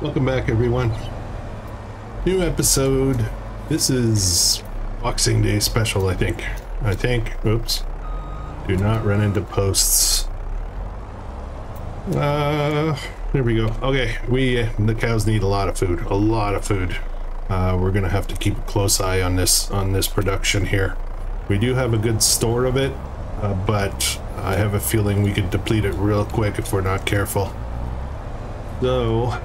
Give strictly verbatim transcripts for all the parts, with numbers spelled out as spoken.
Welcome back, everyone. New episode. This is Boxing Day special, I think. I think. Oops. Do not run into posts. Uh, there we go. Okay, we, the cows need a lot of food. A lot of food. Uh, we're gonna have to keep a close eye on this, on this production here. We do have a good store of it, uh, but I have a feeling we could deplete it real quick if we're not careful. So,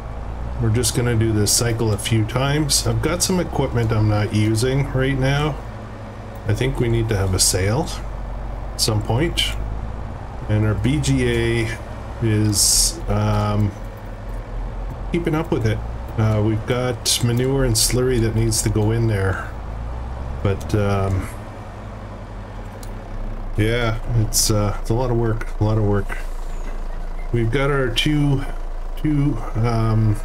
we're just gonna do this cycle a few times. I've got some equipment I'm not using right now. I think we need to have a sale at some point. And our B G A is um, keeping up with it. Uh, we've got manure and slurry that needs to go in there. But um, yeah, it's, uh, it's a lot of work, a lot of work. We've got our two two um,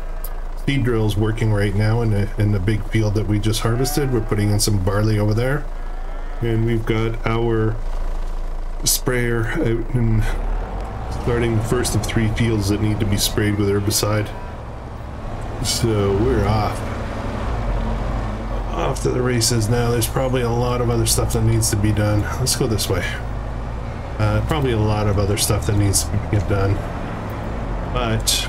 seed drills working right now in the, in the big field that we just harvested. We're putting in some barley over there, and we've got our sprayer out and starting the first of three fields that need to be sprayed with herbicide. So we're off off to the races now. There's probably a lot of other stuff that needs to be done. Let's go this way. Uh, probably a lot of other stuff that needs to get done, but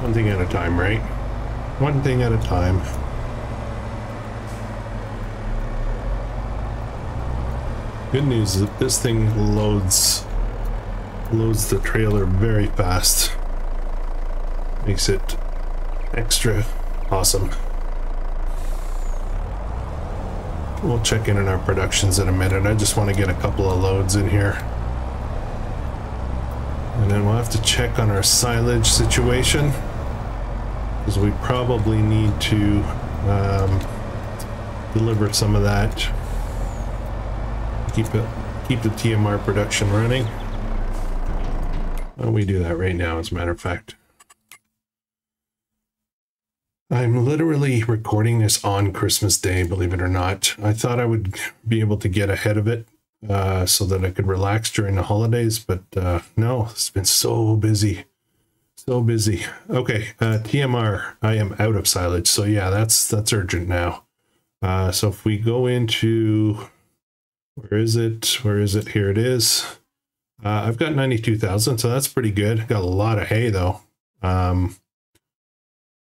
one thing at a time, right? One thing at a time. Good news is that this thing loads, loads the trailer very fast. Makes it extra awesome. We'll check in on our productions in a minute. I just want to get a couple of loads in here. And then we'll have to check on our silage situation, because we probably need to um, deliver some of that. Keep it, keep the T M R production running. Well, we do that right now, as a matter of fact. I'm literally recording this on Christmas Day, believe it or not. I thought I would be able to get ahead of it, uh, so that I could relax during the holidays, but uh, no, it's been so busy. So busy. Okay, uh, T M R, I am out of silage, so yeah, that's that's urgent now. Uh, so if we go into, where is it? Where is it? Here it is. Uh, I've got ninety-two thousand, so that's pretty good. Got a lot of hay, though. Um,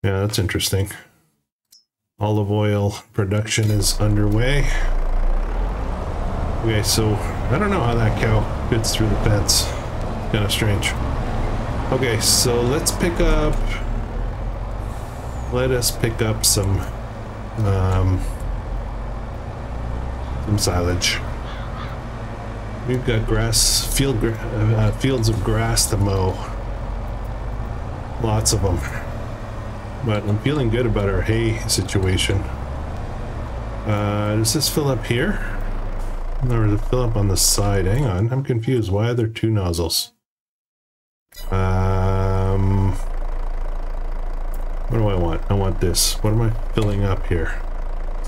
yeah, that's interesting. Olive oil production is underway. Okay, so I don't know how that cow fits through the fence. Kind of strange. Okay, so let's pick up... Let us pick up some... Um, some silage. We've got grass, field, uh, fields of grass to mow. Lots of them. But I'm feeling good about our hay situation. Uh, does this fill up here? Or to fill up on the side. Hang on, I'm confused. Why are there two nozzles? Um, what do I want? I want this. What am I filling up here?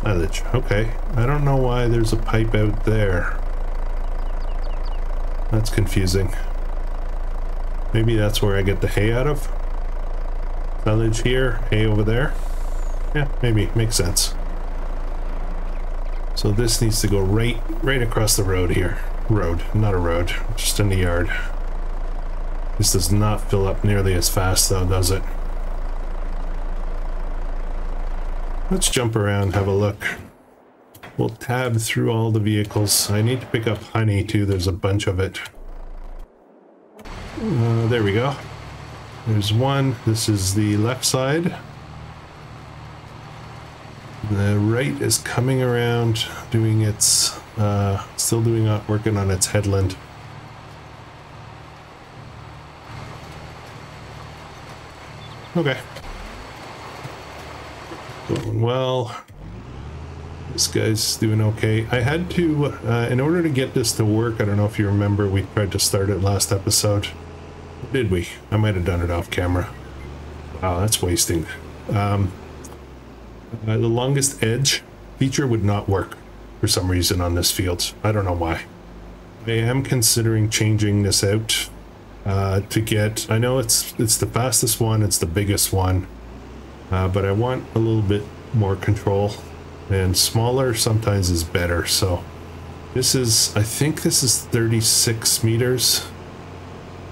Silage. Okay. I don't know why there's a pipe out there. That's confusing. Maybe that's where I get the hay out of? Silage here, hay over there? Yeah, maybe. Makes sense. So this needs to go right, right across the road here. Road, not a road, just in the yard. This does not fill up nearly as fast though, does it? Let's jump around, have a look. We'll tab through all the vehicles. I need to pick up honey too, there's a bunch of it. Uh, there we go. There's one, this is the left side. The right is coming around, doing its, uh, still doing, uh, working on its headland. Okay. Going well. This guy's doing okay. I had to, uh, in order to get this to work, I don't know if you remember, we tried to start it last episode. Did we? I might have done it off camera. Wow, that's wasting. Um... Uh, the longest edge feature would not work for some reason on this field. I don't know why. I am considering changing this out. uh, to get, I know it's it's the fastest one, it's the biggest one, uh, but I want a little bit more control, and smaller sometimes is better. So this is, I think this is thirty-six meters.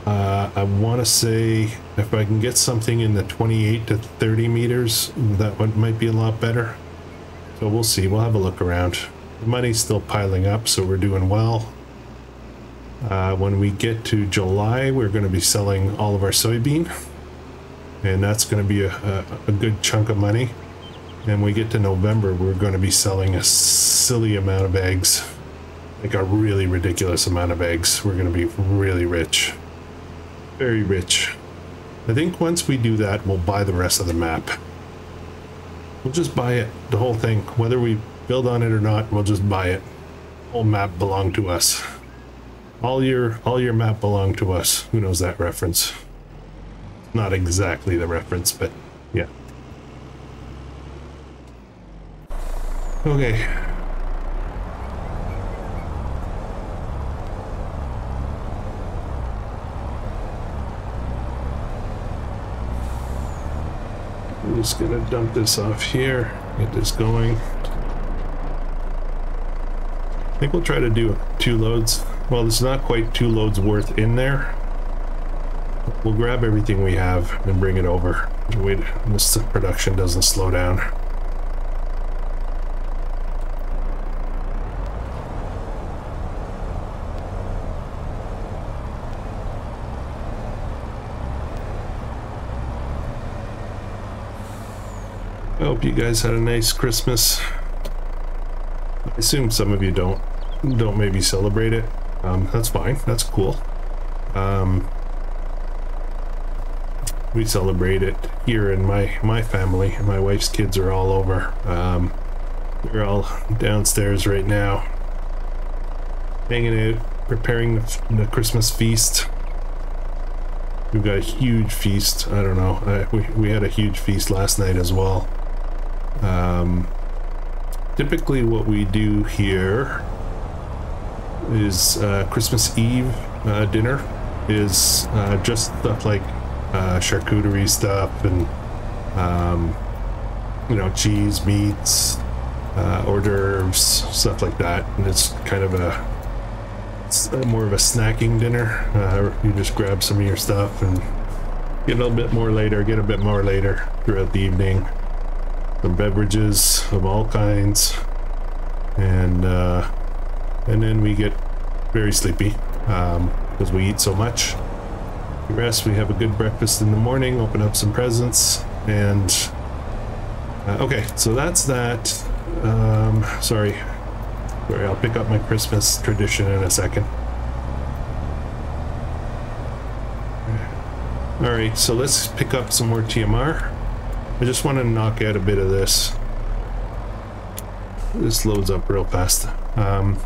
Uh, I want to say if I can get something in the twenty-eight to thirty meters, that one might be a lot better. So we'll see, we'll have a look around. The money's still piling up, so we're doing well. Uh, when we get to July, we're going to be selling all of our soybean, and that's going to be a, a, a good chunk of money. And we get to November, we're going to be selling a silly amount of eggs, like a really ridiculous amount of eggs. We're going to be really rich, very rich. I think once we do that, we'll buy the rest of the map. We'll just buy it, the whole thing, whether we build on it or not. We'll just buy it. Whole map belonged to us. All your, all your map belonged to us. Who knows that reference? Not exactly the reference, but yeah. Okay. I'm just gonna dump this off here, get this going. I think we'll try to do two loads. Well, there's not quite two loads worth in there. We'll grab everything we have and bring it over. Wait, this the production doesn't slow down. I hope you guys had a nice Christmas. I assume some of you don't don't maybe celebrate it. Um, that's fine, that's cool. Um, we celebrate it here in my, my family. My wife's kids are all over. Um, they're all downstairs right now, hanging out, preparing the, the Christmas feast. We've got a huge feast. I don't know. I, we, we had a huge feast last night as well. Um, typically what we do here is uh, Christmas Eve uh, dinner is uh, just stuff like uh, charcuterie stuff and um, you know, cheese, meats, uh, hors d'oeuvres, stuff like that. And it's kind of a, it's more of a snacking dinner. Uh, you just grab some of your stuff and get a little bit more later, get a bit more later throughout the evening. Some beverages of all kinds, and uh, and then we get very sleepy um, because we eat so much. We rest, we have a good breakfast in the morning, open up some presents, and uh, okay, so that's that. Um, sorry, sorry, I'll pick up my Christmas tradition in a second. All right, so let's pick up some more T M R. I just want to knock out a bit of this. This loads up real fast. Um,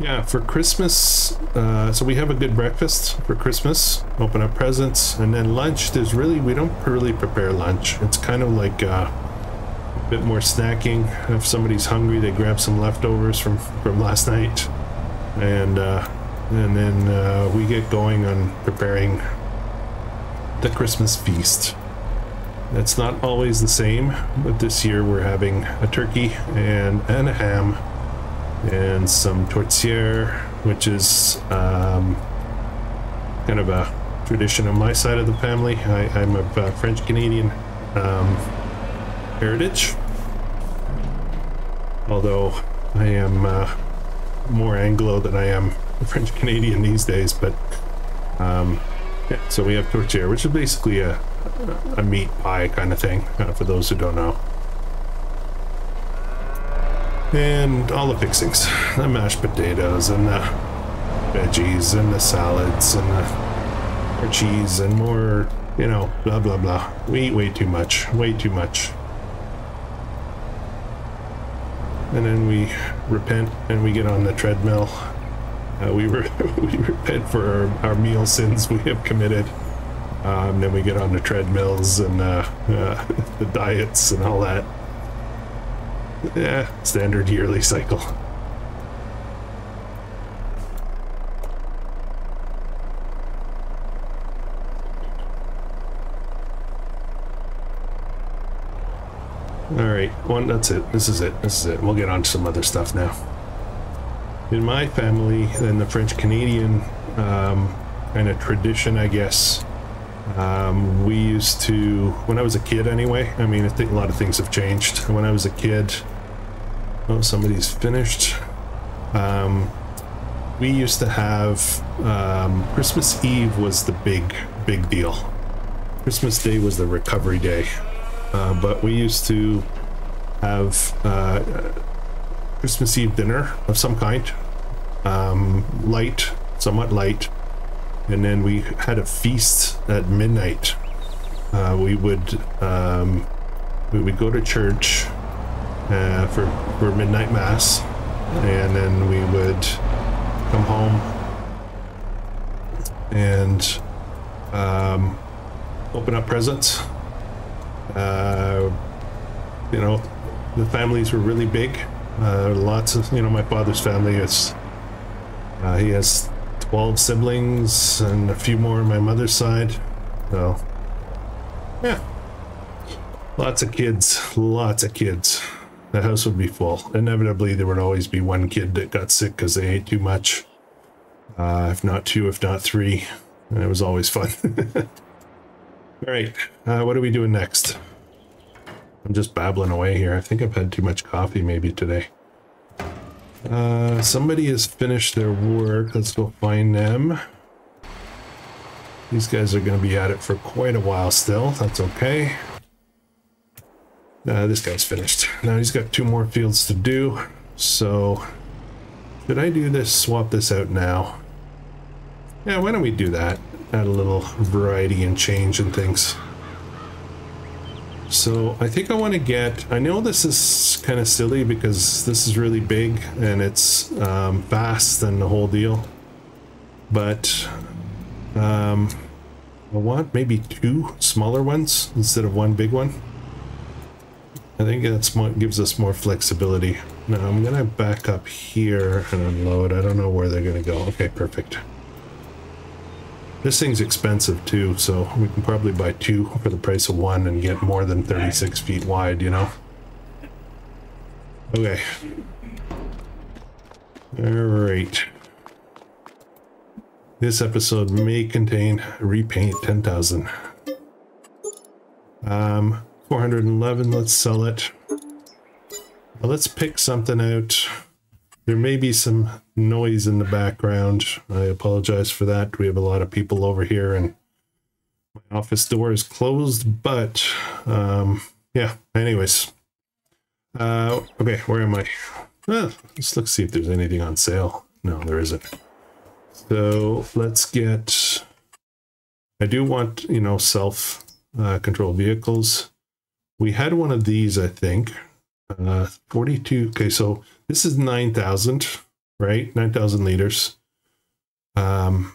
Yeah, for Christmas, uh, so we have a good breakfast for Christmas, open up presents, and then lunch, there's really, we don't really prepare lunch. It's kind of like uh, a bit more snacking. If somebody's hungry, they grab some leftovers from, from last night, and, uh, and then uh, we get going on preparing the Christmas feast. It's not always the same, but this year we're having a turkey and, and a ham, and some tortillere, which is um, kind of a tradition on my side of the family. I, I'm of uh, French-Canadian um, heritage, although I am uh, more Anglo than I am French-Canadian these days. But um, yeah, so we have tortillere, which is basically a, a meat pie kind of thing, uh, for those who don't know. And all the fixings, the mashed potatoes and the veggies and the salads and the more cheese and more, you know, blah blah blah. We eat way too much, way too much. And then we repent and we get on the treadmill. Uh, we, re we repent for our, our meal sins we have committed. Um, then we get on the treadmills and uh, uh, the diets and all that. Yeah, standard yearly cycle. Alright, one, that's it. This is it. This is it. We'll get on to some other stuff now. In my family, in the French-Canadian um, kind of tradition, I guess, um, we used to, when I was a kid anyway, I mean, I think a lot of things have changed. When I was a kid, oh, somebody's finished. Um, we used to have, um, Christmas Eve was the big, big deal. Christmas Day was the recovery day. Uh, but we used to have uh, Christmas Eve dinner of some kind, um, light, somewhat light, and then we had a feast at midnight. Uh, we would um, we would go to church uh, for for midnight mass, and then we would come home and um, open up presents. Uh, you know, the families were really big. Uh, lots of, you know, my father's family is, uh, he has twelve siblings and a few more on my mother's side. So, yeah. Lots of kids, lots of kids. The house would be full. Inevitably, there would always be one kid that got sick because they ate too much. Uh, if not two, if not three. And it was always fun. Alright, uh, what are we doing next? I'm just babbling away here. I think I've had too much coffee maybe today. Uh, somebody has finished their work. Let's go find them. These guys are going to be at it for quite a while still. That's okay. Uh, this guy's finished. Now he's got two more fields to do. So, did I do this? Swap this out now? Yeah, why don't we do that? Add a little variety and change and things. So I think I want to get, I know this is kind of silly because this is really big and it's um, fast and the whole deal, but um, I want maybe two smaller ones instead of one big one. I think that's what gives us more flexibility. Now I'm gonna back up here and unload. I don't know where they're gonna go. Okay, perfect. This thing's expensive too, so we can probably buy two for the price of one and get more than thirty-six feet wide, you know? Okay. Alright. This episode may contain repaint ten thousand. Um, four hundred eleven, let's sell it. Well, let's pick something out. There may be some noise in the background. I apologize for that. We have a lot of people over here and my office door is closed, but um, yeah, anyways. Uh, okay, where am I? Ah, let's look, see if there's anything on sale. No, there isn't. So let's get, I do want, you know, self uh, control vehicles. We had one of these, I think, uh, forty-two. Okay, so this is nine thousand, right? nine thousand liters. Um,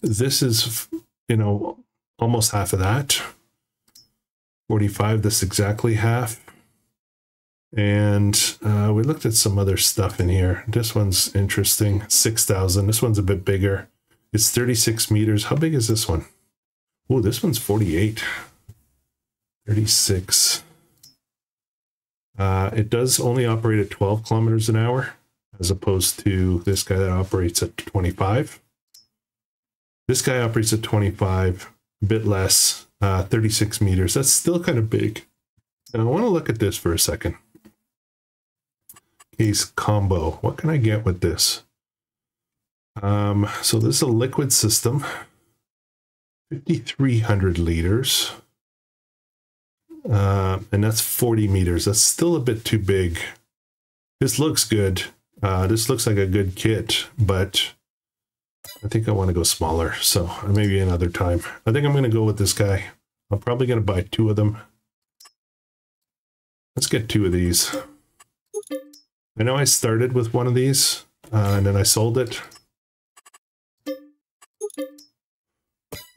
this is, you know, almost half of that. forty-five, that's exactly half. And uh, we looked at some other stuff in here. This one's interesting, six thousand. This one's a bit bigger. It's thirty-six meters. How big is this one? Oh, this one's forty-eight. thirty-six. Uh, it does only operate at twelve kilometers an hour, as opposed to this guy that operates at twenty-five. This guy operates at twenty-five, a bit less, uh, thirty-six meters. That's still kind of big. And I want to look at this for a second. Case combo. What can I get with this? Um, so this is a liquid system. fifty-three hundred liters. Uh, and that's forty meters. That's still a bit too big. This looks good. Uh, this looks like a good kit, but I think I want to go smaller. So maybe another time. I think I'm going to go with this guy. I'm probably going to buy two of them. Let's get two of these. I know I started with one of these, uh, and then I sold it.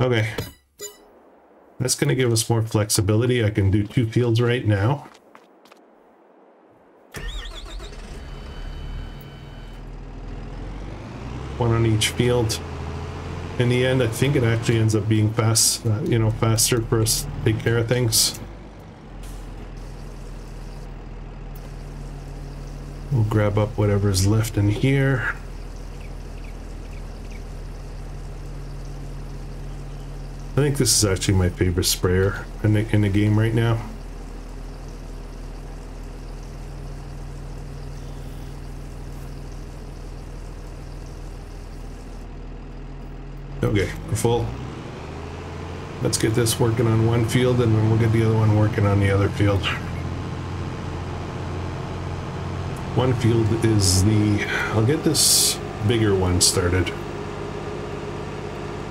Okay. That's going to give us more flexibility. I can do two fields right now. One on each field. In the end, I think it actually ends up being fast, uh, you know, faster for us to take care of things. grab up whatever's left in here. I think this is actually my favorite sprayer in the, in the game right now. Okay, we're full. Let's get this working on one field and then we'll get the other one working on the other field. One field is the... I'll get this bigger one started.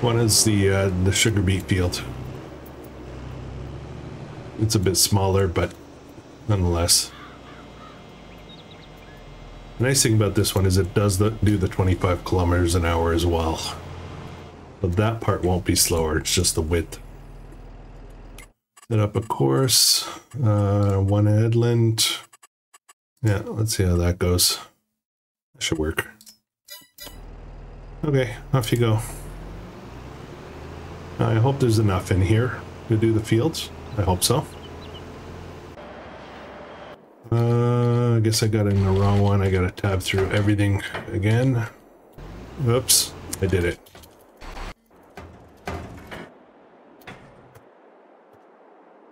One is the uh, the sugar beet field. It's a bit smaller, but nonetheless. The nice thing about this one is it does the, do the twenty-five kilometers an hour as well. But that part won't be slower, it's just the width. Set up a course, uh, one headland. Yeah, let's see how that goes. That should work. Okay, off you go. I hope there's enough in here to do the fields. I hope so. Uh, I guess I got in the wrong one. I gotta tab through everything again. Oops, I did it.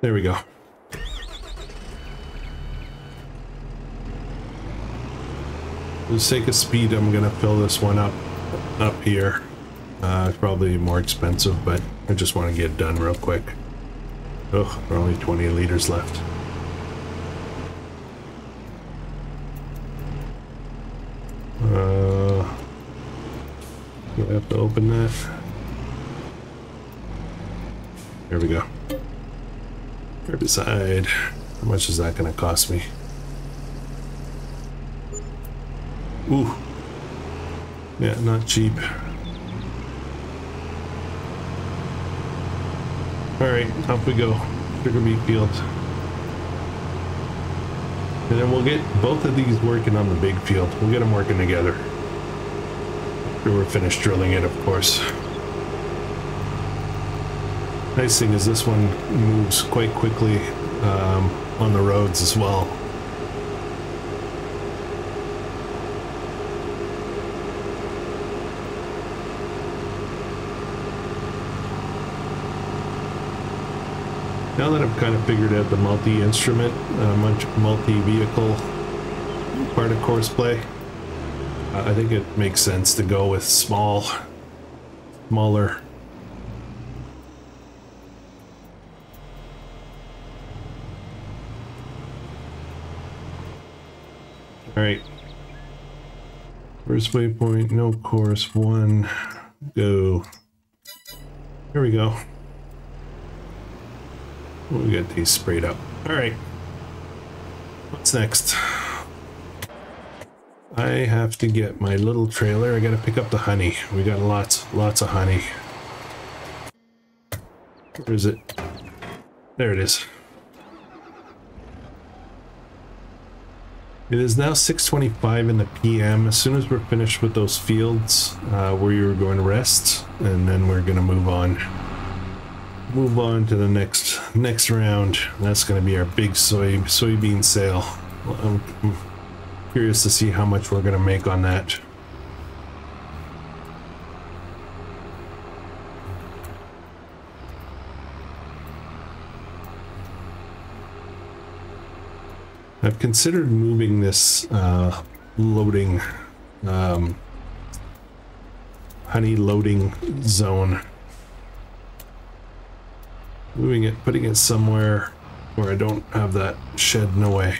There we go. For the sake of speed, I'm gonna fill this one up up here. Uh, it's probably more expensive, but I just want to get it done real quick. Oh, there are only twenty liters left. Uh, do I have to open that? There we go. Herbicide. How much is that gonna cost me? Ooh. Yeah, not cheap. Alright, off we go. Sugar beet field. And then we'll get both of these working on the big field. We'll get them working together. After we're finished drilling it, of course. Nice thing is this one moves quite quickly um, on the roads as well. Now that I've kind of figured out the multi-instrument, uh, multi-vehicle part of course play, uh, I think it makes sense to go with small, smaller. Alright, first waypoint, no course, one, go. Here we go. We got these sprayed up. All right. What's next? I have to get my little trailer. I got to pick up the honey. We got lots, lots of honey. Where is it? There it is. It is now six twenty-five in the P M As soon as we're finished with those fields, uh, we are going to rest, and then we're going to move on. Move on to the next next round. That's going to be our big soy soybean sale. I'm, I'm curious to see how much we're going to make on that. I've considered moving this uh, loading um, honey loading zone. Moving it, putting it somewhere where I don't have that shed in the way.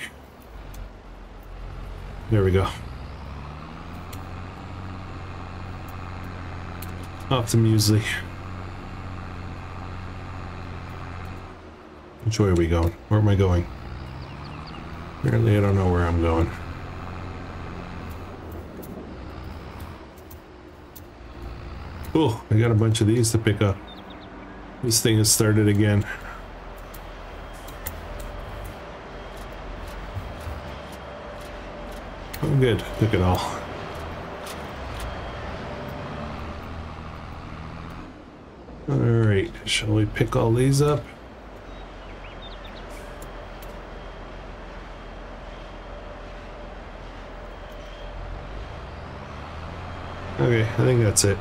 There we go. Off to Muesli. Which way are we going? Where am I going? Apparently I don't know where I'm going. Oh, I got a bunch of these to pick up. This thing has started again. Oh, good. Took it all. All right. Shall we pick all these up? Okay, I think that's it.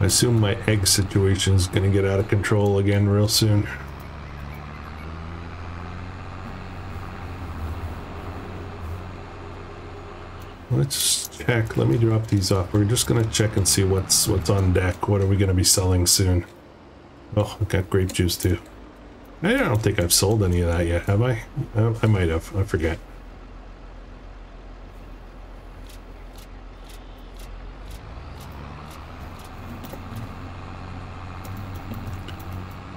I assume my egg situation is going to get out of control again real soon. Let's check. Let me drop these off. We're just going to check and see what's what's on deck. What are we going to be selling soon? Oh, I've got grape juice too. I don't think I've sold any of that yet, have I? I, I might have. I forget.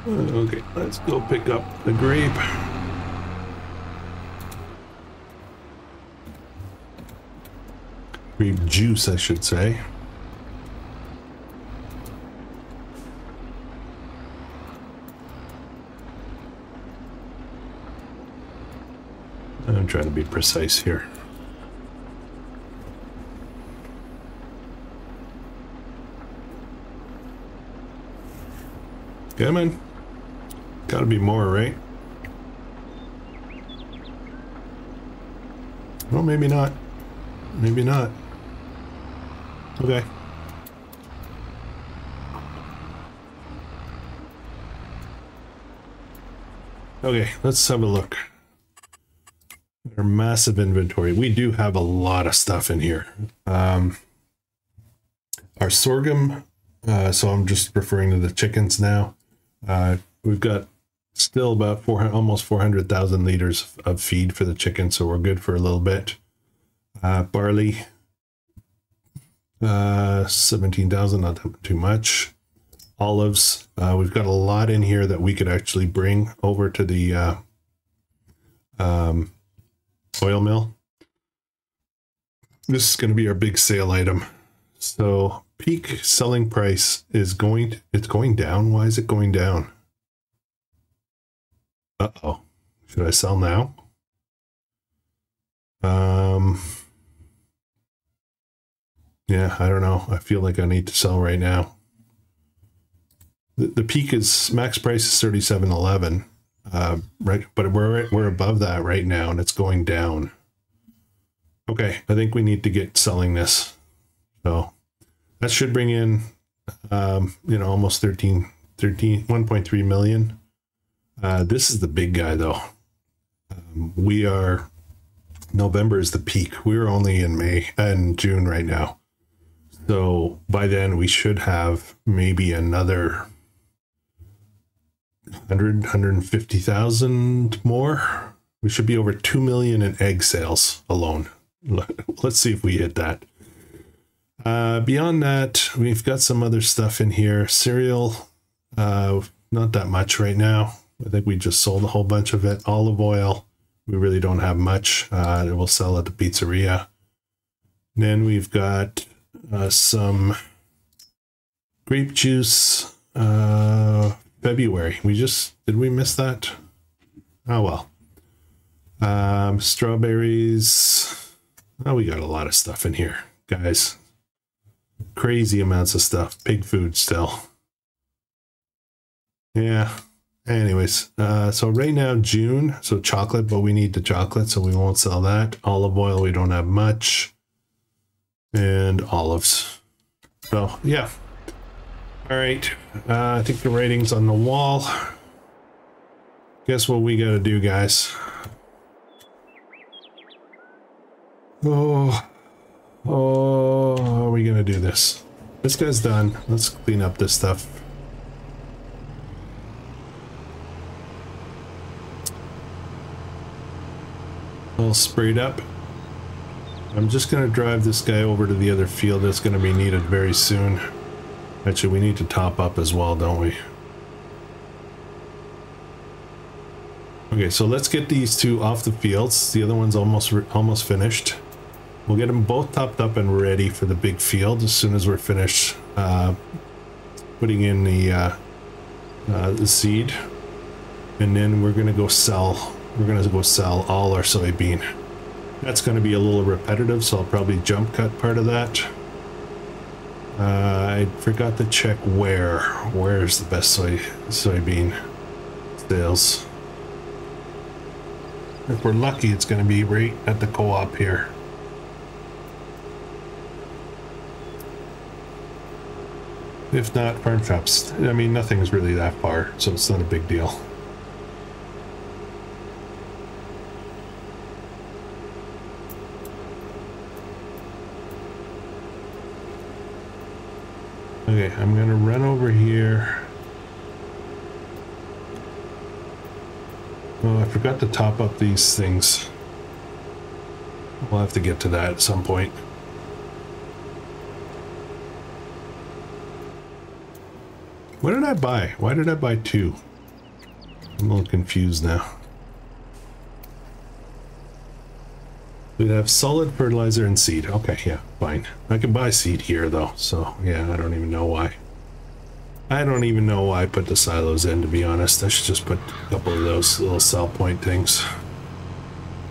Okay, let's go pick up the grape. Grape juice, I should say. I'm trying to be precise here. Come on. Gotta be more, right? Well, maybe not. Maybe not. Okay. Okay, let's have a look. Our massive inventory. We do have a lot of stuff in here. Um, our sorghum, uh, so I'm just referring to the chickens now. Uh, we've got still about four, almost four hundred thousand liters of feed for the chicken, so we're good for a little bit. Uh, barley, uh, seventeen thousand, not too much. Olives, uh, we've got a lot in here that we could actually bring over to the uh, um, oil mill. This is going to be our big sale item. So peak selling price is going, to, it's going down. Why is it going down? Uh-oh. Should I sell now? Um, yeah, I don't know. I feel like I need to sell right now. The, the peak is, max price is thirty-seven eleven, uh, right? But we're, we're above that right now and it's going down. Okay, I think we need to get selling this. So that should bring in, um, you know, almost thirteen, thirteen, one point three million. Uh, this is the big guy, though. Um, we are, November is the peak. We're only in May and June right now. So by then we should have maybe another one hundred, one hundred fifty thousand more. We should be over two million in egg sales alone. Let's see if we hit that. Uh, beyond that, we've got some other stuff in here. Cereal, uh, not that much right now. I think we just sold a whole bunch of it. Olive oil, we really don't have much. Uh, it will sell at the pizzeria. And then we've got uh, some grape juice. Uh, February. We just did we miss that? Oh well. Um, strawberries. Oh, we got a lot of stuff in here, guys. Crazy amounts of stuff. Pig food still. Yeah. Anyways, uh, so right now, June, so chocolate, but we need the chocolate, so we won't sell that. Olive oil, we don't have much. And olives. So, yeah. All right. Uh, I think the writing's on the wall. Guess what we gotta do, guys? Oh. Oh, how are we gonna do this? This guy's done. Let's clean up this stuff. All sprayed up. I'm just going to drive this guy over to the other field that's going to be needed very soon. Actually, we need to top up as well, don't we? Okay, so let's get these two off the fields. The other one's almost almost finished. We'll get them both topped up and ready for the big field as soon as we're finished uh, putting in the, uh, uh, the seed. And then we're going to go sell. We're going to go sell all our soybean. That's going to be a little repetitive, so I'll probably jump cut part of that. Uh, I forgot to check where. Where's the best soy soybean sales? If we're lucky, it's going to be right at the co-op here. If not, farm shops. I mean, nothing's really that far, so it's not a big deal. Okay, I'm going to run over here. Oh, I forgot to top up these things. We'll have to get to that at some point. What did I buy? Why did I buy two? I'm a little confused now. We'd have solid fertilizer and seed. Okay, yeah, fine. I can buy seed here though, so yeah, I don't even know why. I don't even know why I put the silos in, to be honest. I should just put a couple of those little sell point things.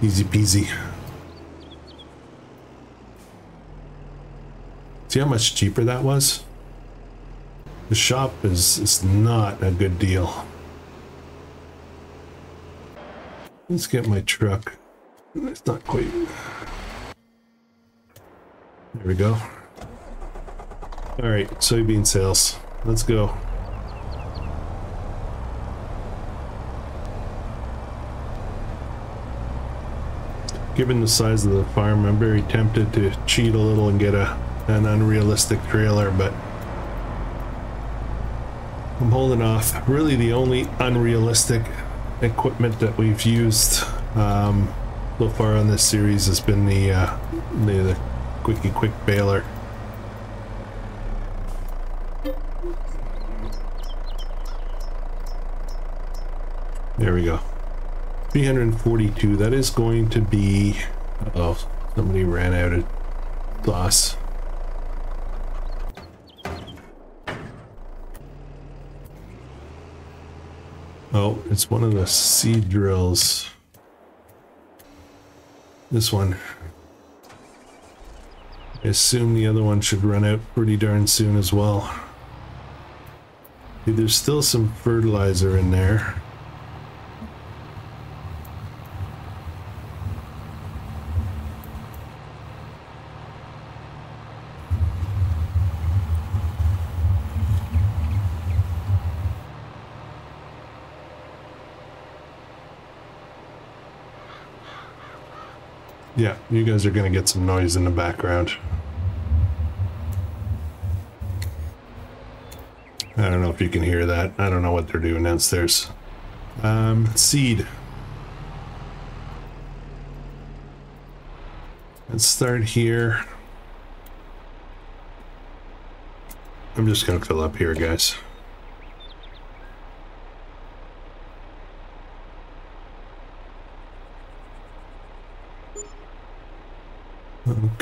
Easy peasy. See how much cheaper that was? The shop is, is not a good deal. Let's get my truck. It's not quite. There we go. All right, soybean sales. Let's go. Given the size of the farm, I'm very tempted to cheat a little and get a an unrealistic trailer, but I'm holding off. Really, the only unrealistic equipment that we've used um, so far on this series has been the uh, the, the quickie quick baler. There we go. three hundred forty-two. That is going to be. Uh oh, somebody ran out of sauce. Oh, it's one of the seed drills. This one. I assume the other one should run out pretty darn soon as well. Dude, there's still some fertilizer in there. Yeah, you guys are gonna get some noise in the background. I don't know if you can hear that. I don't know what they're doing downstairs. Um, seed. Let's start here. I'm just gonna fill up here, guys.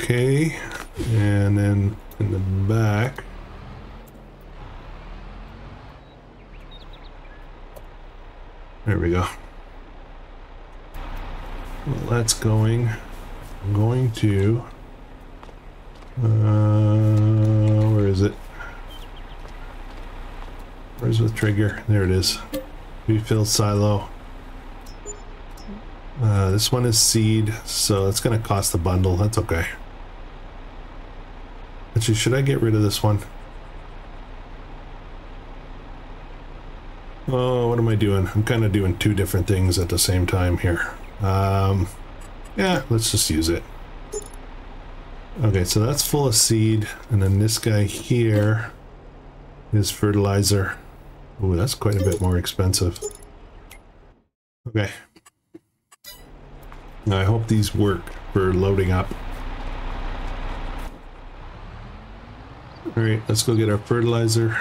Okay, and then in the back. There we go. Well, that's going. I'm going to. Uh, where is it? Where's the trigger? There it is. Refill silo. Uh, this one is seed, so it's going to cost a bundle. That's okay. Actually, should I get rid of this one? Oh, what am I doing? I'm kind of doing two different things at the same time here. Um, yeah, let's just use it. Okay, so that's full of seed. And then this guy here is fertilizer. Ooh, that's quite a bit more expensive. Okay. Now, I hope these work for loading up. All right, let's go get our fertilizer.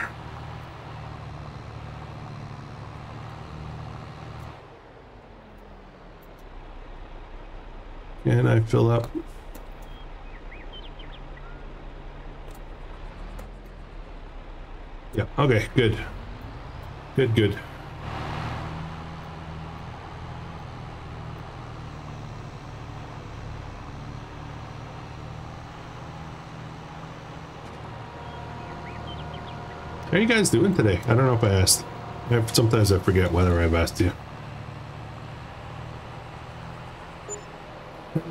Can I fill up? Yeah, okay, good. Good, good. How are you guys doing today? I don't know if I asked. Sometimes I forget whether I've asked you.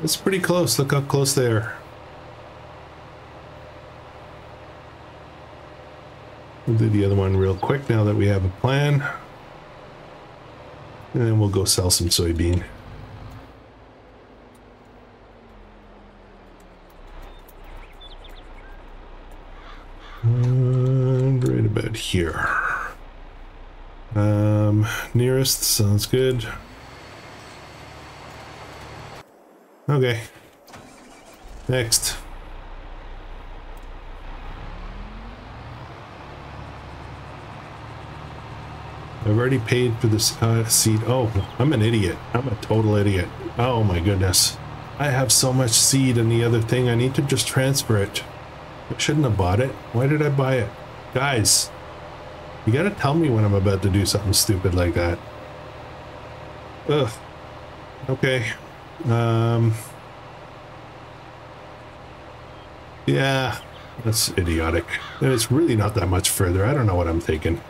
It's pretty close. Look how close they are. We'll do the other one real quick now that we have a plan. And then we'll go sell some soybean. And right about here. Um, nearest sounds good. Okay. Next. I've already paid for this uh, seed. Oh, I'm an idiot. I'm a total idiot. Oh my goodness. I have so much seed in the other thing. I need to just transfer it. I shouldn't have bought it. Why did I buy it? Guys, you gotta tell me when I'm about to do something stupid like that. Ugh. Okay. Um. Yeah, that's idiotic. And it's really not that much further. I don't know what I'm thinking.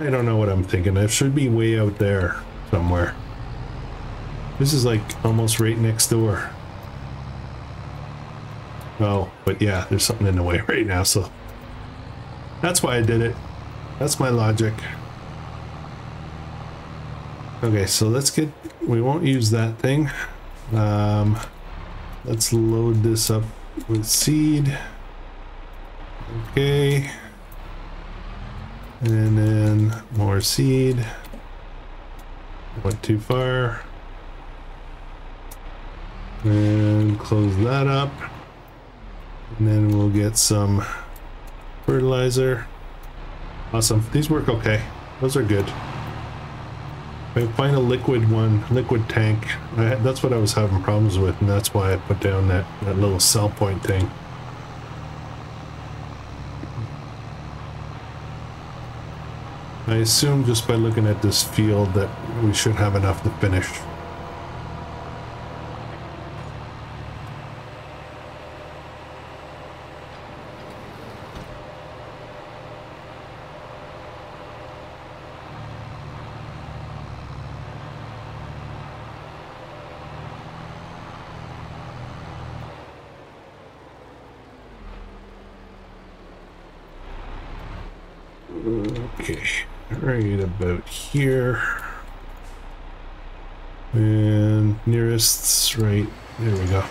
I don't know what I'm thinking. It should be way out there somewhere. This is like almost right next door. Oh, but yeah, there's something in the way right now, so that's why I did it. That's my logic. Okay, so let's get, we won't use that thing. Um, let's load this up with seed. Okay. And then more seed. Went too far. And close that up. And then we'll get some fertilizer. Awesome. These work okay. Those are good. I find a liquid one, liquid tank. I, that's what I was having problems with, and that's why I put down that, that little cell point thing. I assume just by looking at this field that we should have enough to finish. Okay. Right about here, and nearest's right there. We go.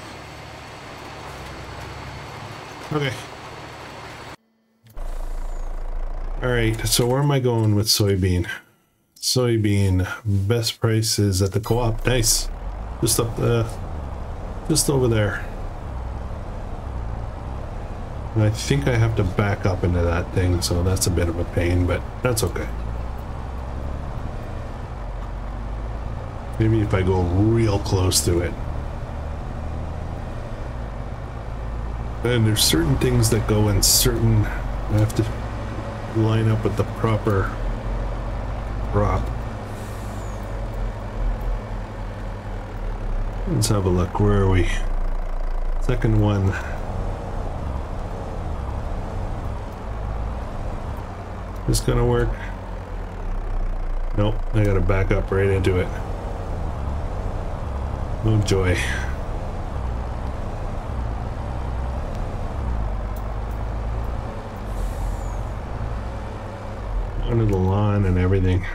Okay. All right. So where am I going with soybean? Soybean best price is at the co-op. Nice. Just up, uh, just over there. And I think I have to back up into that thing, so that's a bit of a pain, but that's okay. Maybe if I go real close to it. And there's certain things that go in certain... I have to line up with the proper prop. Let's have a look. Where are we? Second one. This gonna work? Nope. I gotta back up right into it. Oh joy. Under the lawn and everything.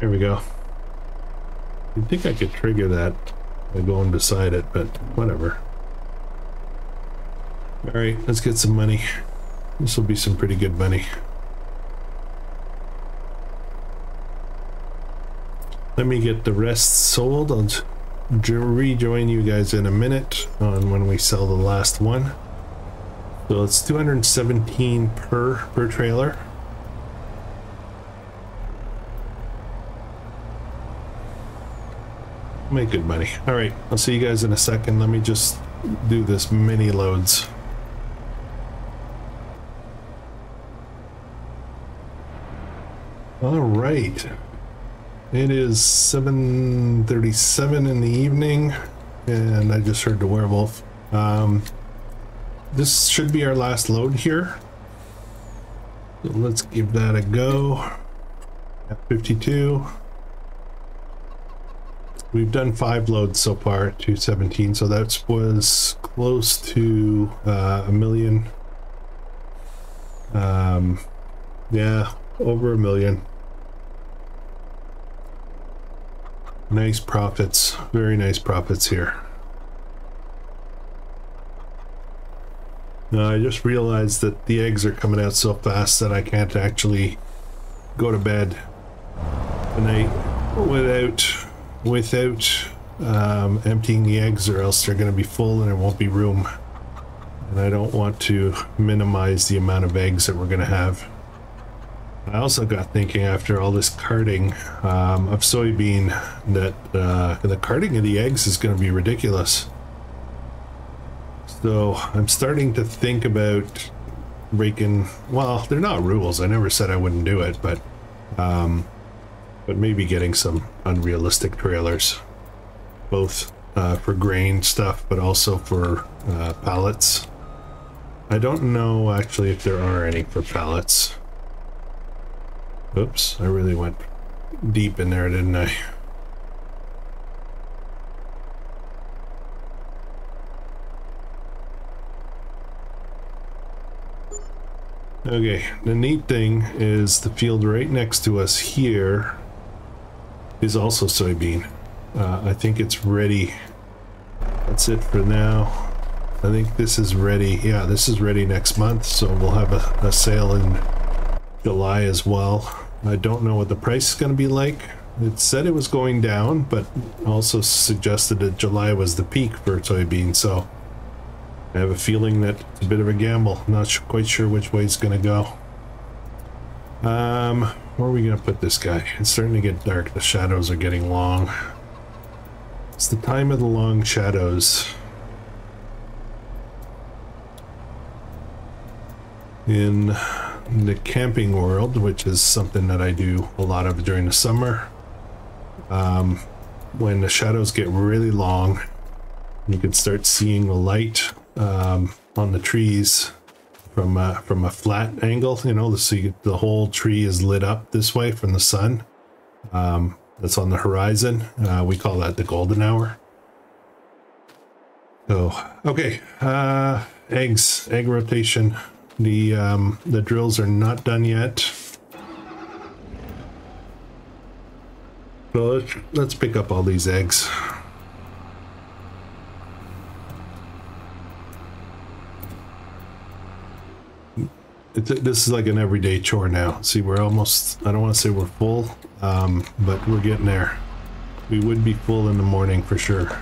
There we go. You'd think I could trigger that by going beside it, but whatever. Alright, let's get some money. This will be some pretty good money. Let me get the rest sold. I'll rejoin you guys in a minute on when we sell the last one. So it's two hundred seventeen per per trailer. Make good money. All right, I'll see you guys in a second. Let me just do this mini loads. All right, it is seven thirty-seven in the evening, and I just heard the werewolf. Um, this should be our last load here. So let's give that a go. fifty-two. We've done five loads so far, two seventeen, so that was close to uh, a million. Um, yeah, over a million. Nice profits, very nice profits here. Now I just realized that the eggs are coming out so fast that I can't actually go to bed tonight without without um, emptying the eggs, or else they're going to be full and there won't be room. And I don't want to minimize the amount of eggs that we're going to have. I also got thinking after all this carting um, of soybean that uh, the carting of the eggs is going to be ridiculous. So I'm starting to think about raking, well, they're not rules, I never said I wouldn't do it, but um, but maybe getting some unrealistic trailers, both uh, for grain stuff, but also for uh, pallets. I don't know actually if there are any for pallets. Oops, I really went deep in there, didn't I? Okay, the neat thing is the field right next to us here is also soybean. Uh, I think it's ready. That's it for now. I think this is ready. Yeah, this is ready next month, so we'll have a, a sale in July as well. I don't know what the price is going to be like. It said it was going down, but also suggested that July was the peak for soybean, so I have a feeling that it's a bit of a gamble. Not sh- quite sure which way it's going to go. Um, where are we going to put this guy? It's starting to get dark. The shadows are getting long. It's the time of the long shadows. In the camping world, which is something that I do a lot of during the summer, um, when the shadows get really long, you can start seeing the light um, on the trees from a, from a flat angle, you know, so you, the whole tree is lit up this way from the sun um, that's on the horizon. Uh, we call that the golden hour. So okay, uh, eggs, egg rotation. The, um, the drills are not done yet. So let's, let's pick up all these eggs. It's, this is like an everyday chore now. See, we're almost, I don't want to say we're full, um, but we're getting there. We would be full in the morning for sure.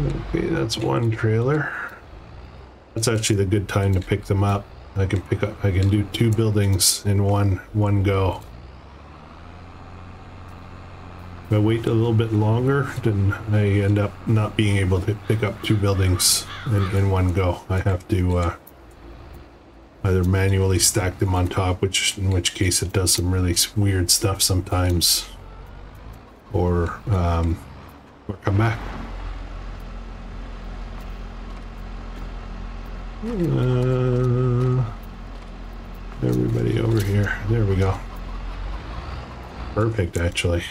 Okay, that's one trailer. That's actually the good time to pick them up. I can pick up, I can do two buildings in one one go. If I wait a little bit longer, then I end up not being able to pick up two buildings in, in one go. I have to uh, either manually stack them on top, which in which case it does some really weird stuff sometimes, or um, or come back. Uh, everybody over here. There we go. Perfect, actually.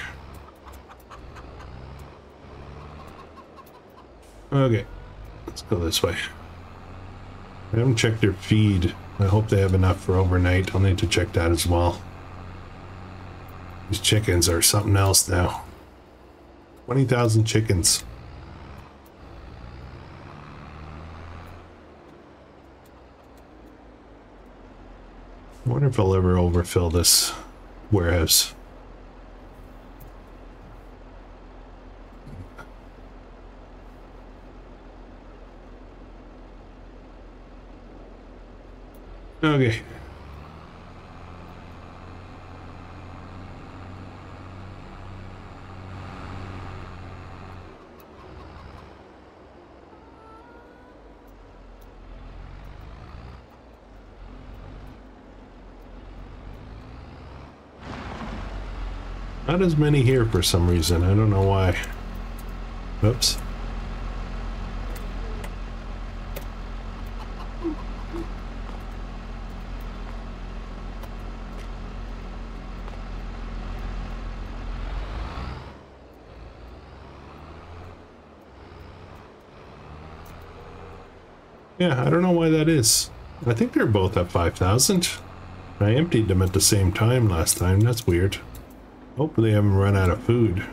Okay, let's go this way. I haven't checked their feed. I hope they have enough for overnight. I'll need to check that as well. These chickens are something else now. twenty thousand chickens. I wonder if I'll ever overfill this warehouse. Okay. Not as many here for some reason. I don't know why. Oops. Yeah, I don't know why that is. I think they're both at five thousand. I emptied them at the same time last time. That's weird. Hopefully I haven't run out of food.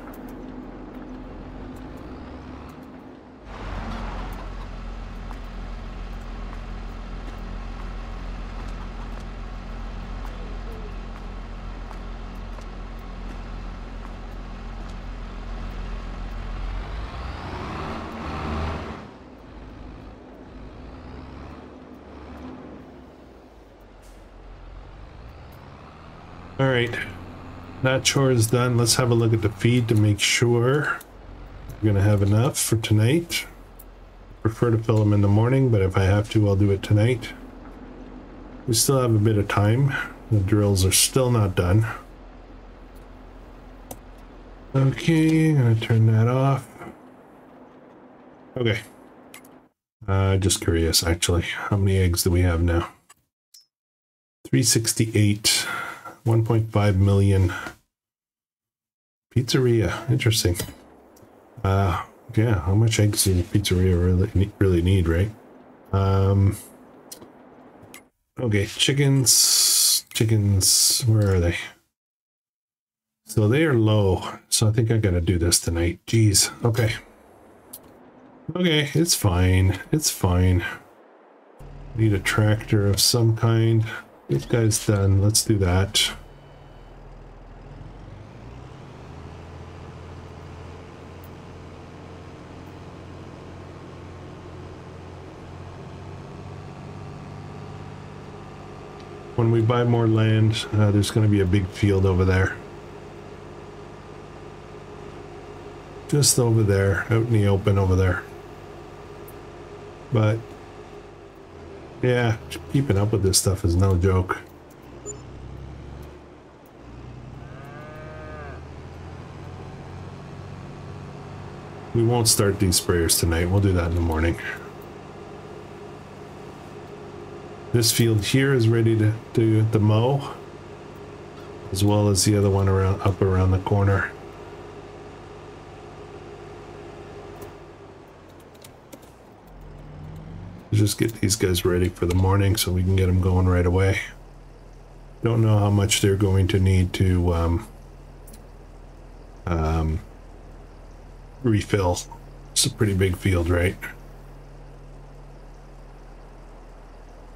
Alright, that chore is done. Let's have a look at the feed to make sure we're gonna have enough for tonight. I prefer to fill them in the morning, but if I have to, I'll do it tonight. We still have a bit of time. The drills are still not done. Okay, I'm gonna turn that off. Okay. Uh, just curious, actually. How many eggs do we have now? three sixty-eight. one point five million. Pizzeria, interesting. Uh, yeah, how much eggs does a pizzeria really, really need, right? Um, okay, chickens, chickens, where are they? So they are low, so I think I gotta do this tonight. Jeez, okay. Okay, it's fine, it's fine. Need a tractor of some kind. This guy's done. Let's do that. When we buy more land, uh, there's going to be a big field over there. Just over there, out in the open over there. But... yeah, keeping up with this stuff is no joke. We won't start these sprayers tonight. We'll do that in the morning. This field here is ready to do the mow, as well as the other one around up around the corner. Just get these guys ready for the morning so we can get them going right away. Don't know how much they're going to need to um, um, refill. It's a pretty big field, right?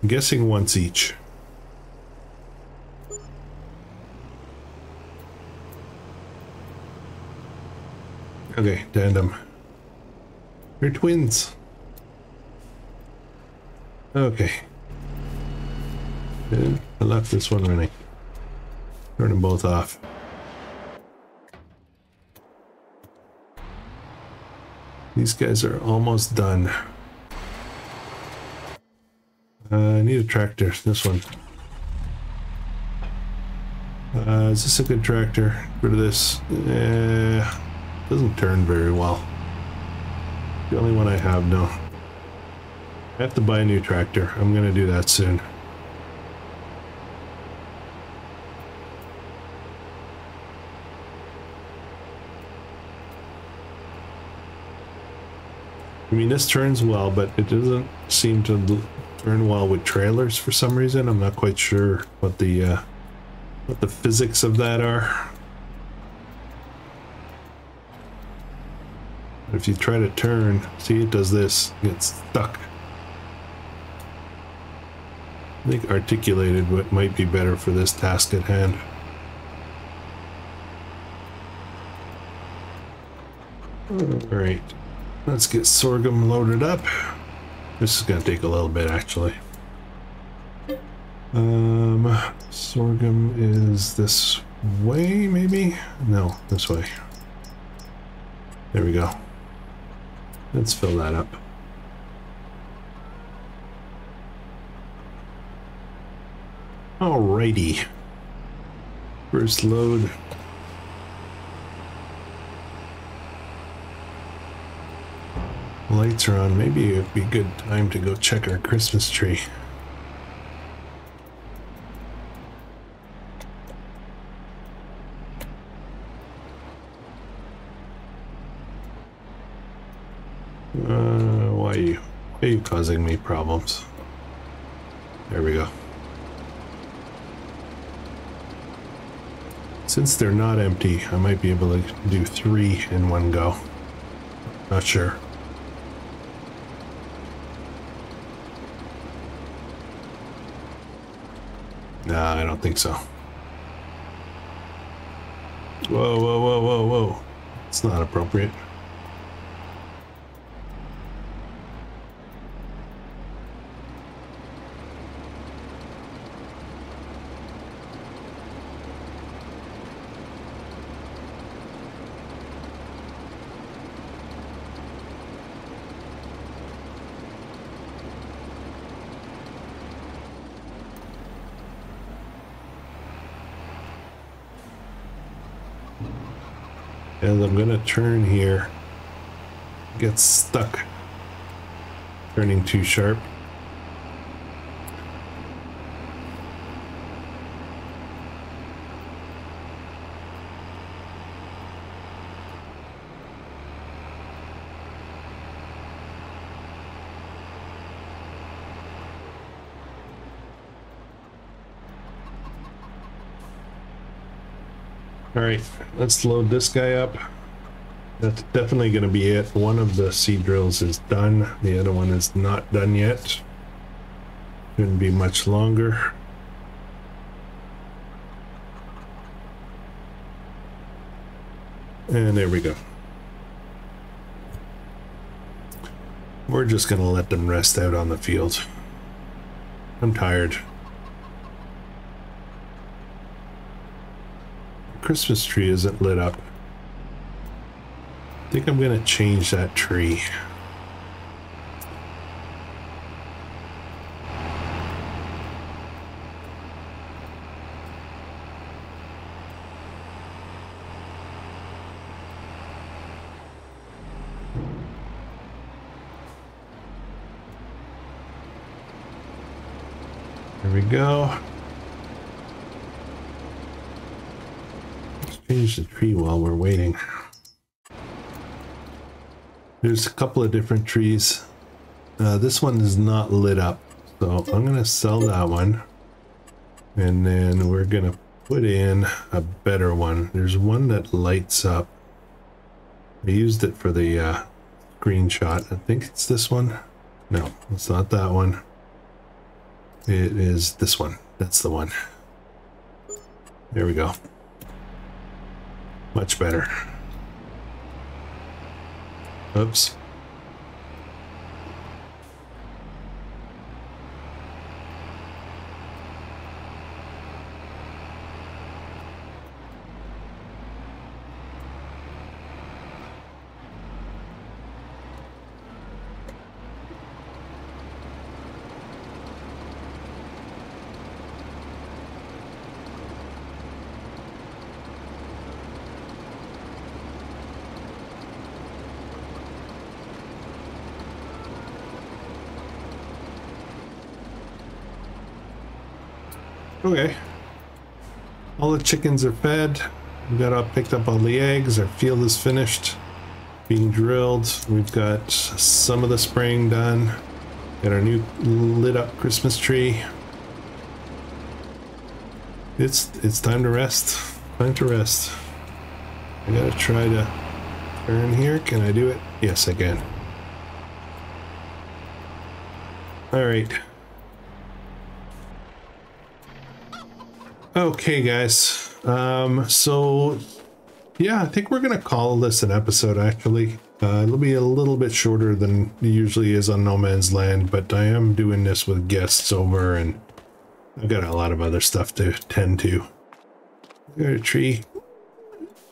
I'm guessing once each. Okay, tandem. They're twins. Okay. And I left this one running. Turn them both off. These guys are almost done. Uh, I need a tractor. This one. Uh, is this a good tractor? Get rid of this. Eh, doesn't turn very well. The only one I have now. I have to buy a new tractor. I'm gonna do that soon. I mean, this turns well, but it doesn't seem to turn well with trailers for some reason. I'm not quite sure what the uh, what the physics of that are. If you try to turn, see, it does this, it gets stuck. I think articulated what might be better for this task at hand. Alright, let's get sorghum loaded up. This is going to take a little bit, actually. Um, sorghum is this way, maybe? No, this way. There we go. Let's fill that up. Alrighty. First load. lights are on, maybe it'd be a good time to go check our Christmas tree. Uh, why are you, why are you causing me problems? There we go. Since they're not empty, I might be able to do three in one go. Not sure. Nah, I don't think so. Whoa, whoa, whoa, whoa, whoa. It's not appropriate. And I'm gonna turn here. Get stuck. Turning too sharp. Alright, let's load this guy up. That's definitely going to be it. One of the seed drills is done. The other one is not done yet. Shouldn't be much longer. And there we go. We're just going to let them rest out on the field. I'm tired. Christmas tree isn't lit up. I think I'm gonna change that tree. There we go. Change the tree while we're waiting. There's a couple of different trees. Uh, this one is not lit up, so I'm gonna sell that one, and then we're gonna put in a better one. There's one that lights up. I used it for the uh, screenshot. I think it's this one. No, it's not that one. It is this one. That's the one. There we go. Much better. Oops. Okay, all the chickens are fed, we got all picked up all the eggs, our field is finished, being drilled, we've got some of the spraying done, got our new lit up Christmas tree. It's, it's time to rest, time to rest. I gotta try to turn here, can I do it? Yes I can. Alright. Okay guys, um, so yeah, I think we're going to call this an episode actually. Uh, it'll be a little bit shorter than it usually is on No Man's Land, but I am doing this with guests over and I've got a lot of other stuff to tend to. Got a tree,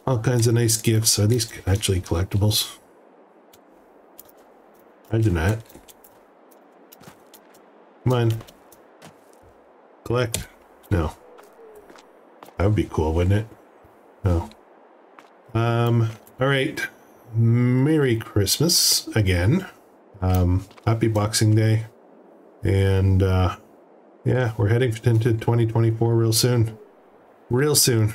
all kinds of nice gifts. Are these actually collectibles? I did not. Come on. Collect. No. That would be cool, wouldn't it? Oh. Um, all right. Merry Christmas again. Um, happy Boxing Day. And uh, yeah, we're heading into twenty twenty-four real soon. Real soon.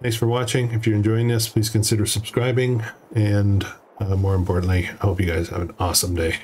Thanks for watching. If you're enjoying this, please consider subscribing. And uh, more importantly, I hope you guys have an awesome day.